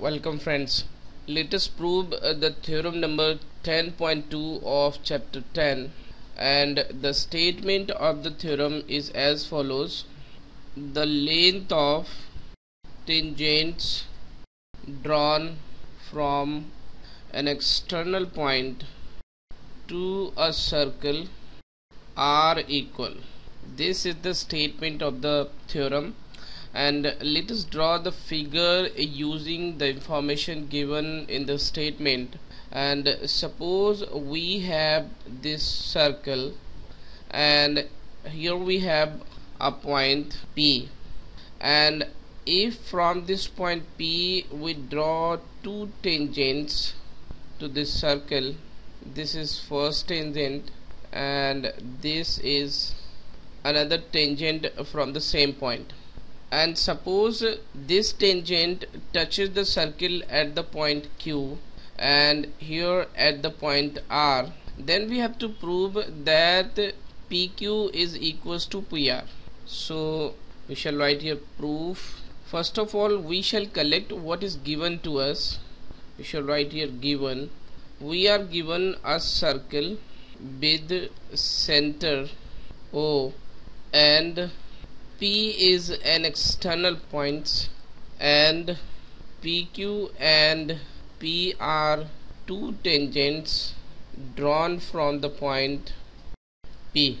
Welcome friends, let us prove the theorem number 10.2 of chapter 10, and the statement of the theorem is as follows: the length of tangents drawn from an external point to a circle are equal. This is the statement of the theorem, and let us draw the figure using the information given in the statement. And suppose we have this circle, and here we have a point P, and if from this point P we draw two tangents to this circle, this is first tangent and this is another tangent from the same point. And suppose this tangent touches the circle at the point Q and here at the point R, then we have to prove that PQ is equals to PR. So we shall write here proof. First of all, we shall collect what is given to us. We shall write here given. We are given a circle with center O and P is an external point, and PQ and P are two tangents drawn from the point P.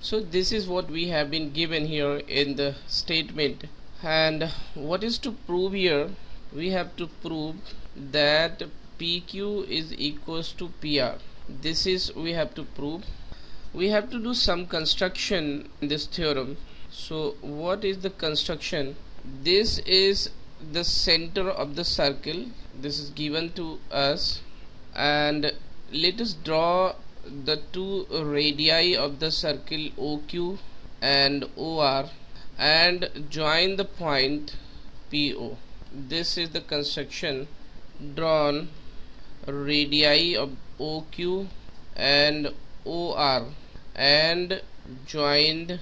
So this is what we have been given here in the statement. And what is to prove here? We have to prove that PQ is equals to PR. This is we have to prove. We have to do some construction in this theorem. So what is the construction? This is the center of the circle. This is given to us, and let us draw the two radii of the circle OQ and OR and join the point PO. This is the construction: drawn radii of OQ and OR and joined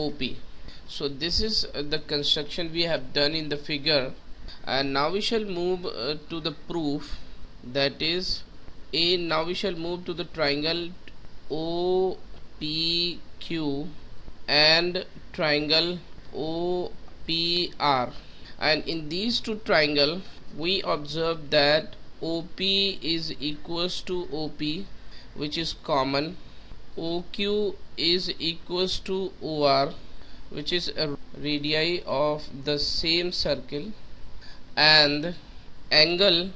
OP. So this is the construction we have done in the figure, and now we shall move to the proof, that is now we shall move to the triangle OPQ and triangle OPR, and in these two triangles we observe that OP is equals to OP, which is common. OQ is equals to OR, which is a radii of the same circle, and angle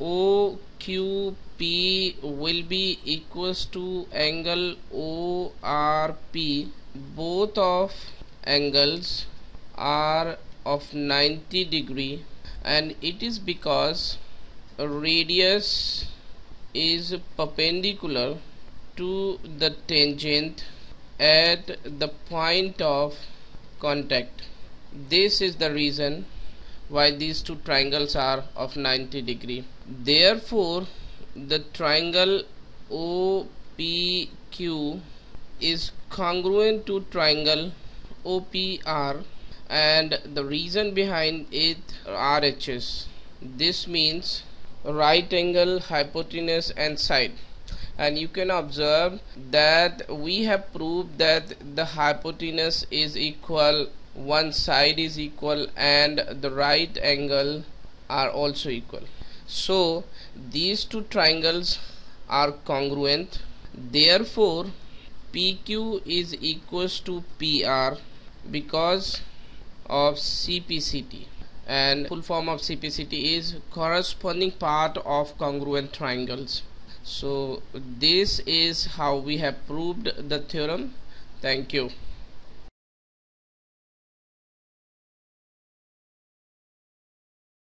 OQP will be equals to angle ORP. Both of angles are of 90 degrees, and it is because radius is perpendicular to the tangent at the point of contact. This is the reason why these two triangles are of 90 degrees. Therefore, the triangle OPQ is congruent to triangle OPR, and the reason behind it are RHS. This means right angle, hypotenuse and side. And you can observe that we have proved that the hypotenuse is equal, one side is equal, and the right angle are also equal. So these two triangles are congruent. Therefore, PQ is equals to PR because of CPCT, and full form of CPCT is corresponding part of congruent triangles. So this is how we have proved the theorem. Thank you.